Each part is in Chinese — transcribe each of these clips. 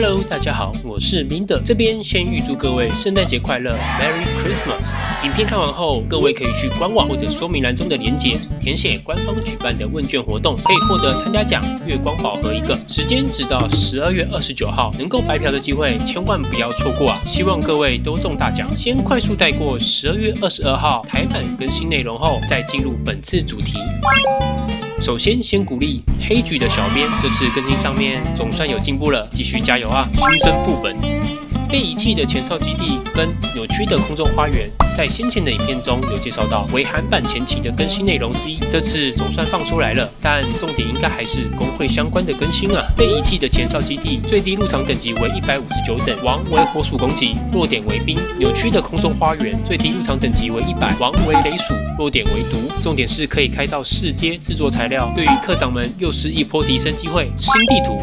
Hello， 大家好，我是 Vinder， 这边先预祝各位圣诞节快乐 ，Merry Christmas。影片看完后，各位可以去官网或者说明栏中的连结，填写官方举办的问卷活动，可以获得参加奖月光宝盒一个。时间直到12月29号，能够白嫖的机会千万不要错过啊！希望各位都中大奖。先快速带过12月22号台版更新内容后，再进入本次主题。 首先，先鼓励黑局的小编，这次更新上面总算有进步了，继续加油啊！新生副本，被遗弃的前哨基地跟扭曲的空中花园，在先前的影片中有介绍到，为韩版前期的更新内容之一，这次总算放出来了。但重点应该还是工会相关的更新啊！被遗弃的前哨基地最低入场等级为159等，王为火属攻击，弱点为冰；扭曲的空中花园最低入场等级为100，王为雷属。 弱点为毒，重点是可以开到4阶制作材料，对于课长们又是一波提升机会。新地图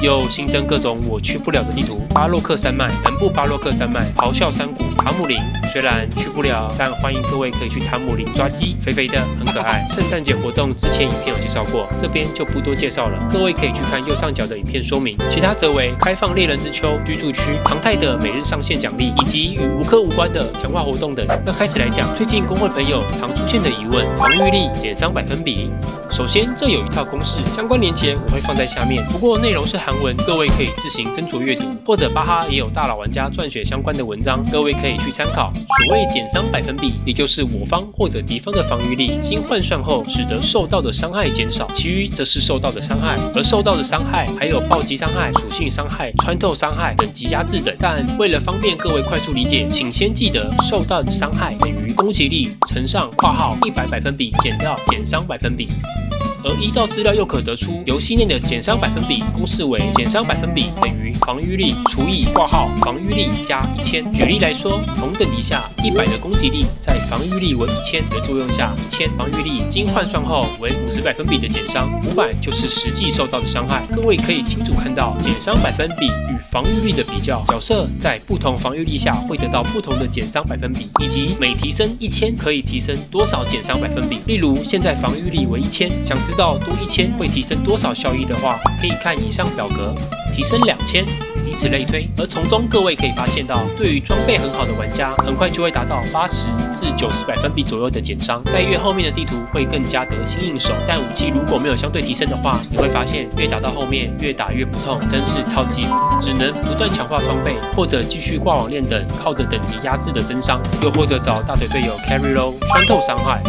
又新增各种我去不了的地图，巴洛克山脉、南部巴洛克山脉、咆哮山谷、塔姆林，虽然去不了，但欢迎各位可以去塔姆林抓鸡，肥肥的，很可爱。圣诞节活动之前影片有介绍过，这边就不多介绍了，各位可以去看右上角的影片说明。其他则为开放猎人之丘居住区、常态的每日上线奖励，以及与无科无关的强化活动等。那开始来讲，最近工会朋友常出现的疑问：防御力减300%。首先，这有一套公式，相关连结我会放在下面，不过内容是韩文，各位可以自行斟酌阅读，或者巴哈也有大佬玩家撰写相关的文章，各位可以去参考。所谓减伤%，也就是我方或者敌方的防御力经换算后，使得受到的伤害减少，其余则是受到的伤害，而受到的伤害还有暴击伤害、属性伤害、穿透伤害等级压制等。但为了方便各位快速理解，请先记得受到的伤害等于攻击力乘上（100%）减掉减伤%。 而依照资料又可得出，游戏内的减伤%公式为减伤%等于防御力除以防御力加1000。举例来说，同等级下100的攻击力，在防御力为1000的作用下，1000防御力经换算后为50%的减伤，500就是实际受到的伤害。各位可以清楚看到减伤%与防御力的比较，角色在不同防御力下会得到不同的减伤%，以及每提升1000可以提升多少减伤%。例如现在防御力为1000，想知道多1000会提升多少效益的话，可以看以上表格。提升2000，以此类推。而从中各位可以发现到，对于装备很好的玩家，很快就会达到80至90%左右的减伤。在越后面的地图会更加得心应手，但武器如果没有相对提升的话，你会发现越打到后面越打越不痛，真是超级，只能不断强化装备，或者继续挂网练等，靠着等级压制的增伤，又或者找大腿队友 carry low 穿透伤害。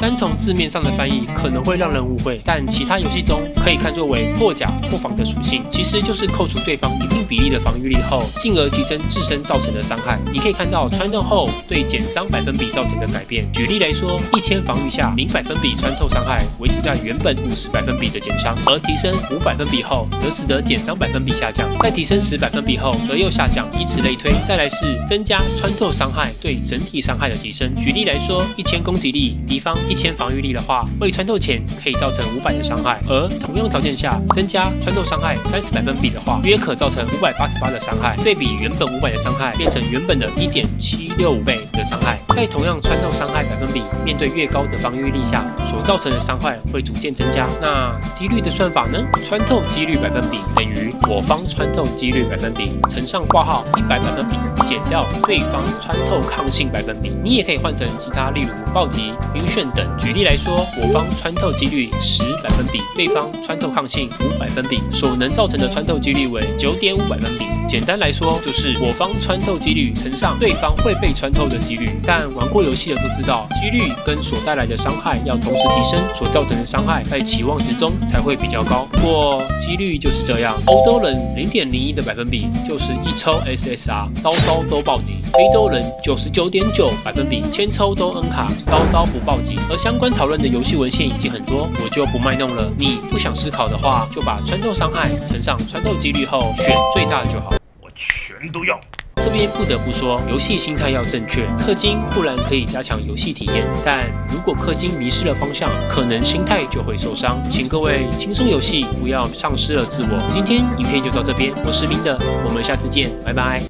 单从字面上的翻译可能会让人误会，但其他游戏中可以看作为破甲、破防的属性，其实就是扣除对方一定比例的防御力后，进而提升自身造成的伤害。你可以看到穿透后对减伤%造成的改变。举例来说，1000防御下0%穿透伤害维持在原本50%的减伤，而提升5%后，则使得减伤%下降；再提升10%后，则又下降。以此类推。再来是增加穿透伤害对整体伤害的提升。举例来说，1000攻击力，敌方 1000防御力的话，未穿透前可以造成500的伤害，而同样条件下增加穿透伤害30%的话，约可造成588的伤害，对比原本500的伤害，变成原本的 1.765 倍的伤害。在同样穿透伤害%，面对越高的防御力下，所造成的伤害会逐渐增加。那几率的算法呢？穿透几率%等于我方穿透几率%乘上100%减掉对方穿透抗性%。你也可以换成其他，例如暴击、晕眩等。 举例来说，我方穿透几率10%，对方穿透抗性5%，所能造成的穿透几率为9.5%。简单来说，就是我方穿透几率乘上对方会被穿透的几率。但玩过游戏的都知道，几率跟所带来的伤害要同时提升，所造成的伤害在期望值中才会比较高。不过几率就是这样，欧洲人0.01的%就是一抽 SSR， 刀刀都暴击；非洲人99.9%，千抽都 N 卡，刀刀不暴击。 而相关讨论的游戏文献已经很多，我就不卖弄了。你不想思考的话，就把穿透伤害乘上穿透几率后，选最大的就好。我全都要。 这边不得不说，游戏心态要正确。氪金固然可以加强游戏体验，但如果氪金迷失了方向，可能心态就会受伤。请各位轻松游戏，不要丧失了自我。今天影片就到这边，我是Vinder，我们下次见，拜拜。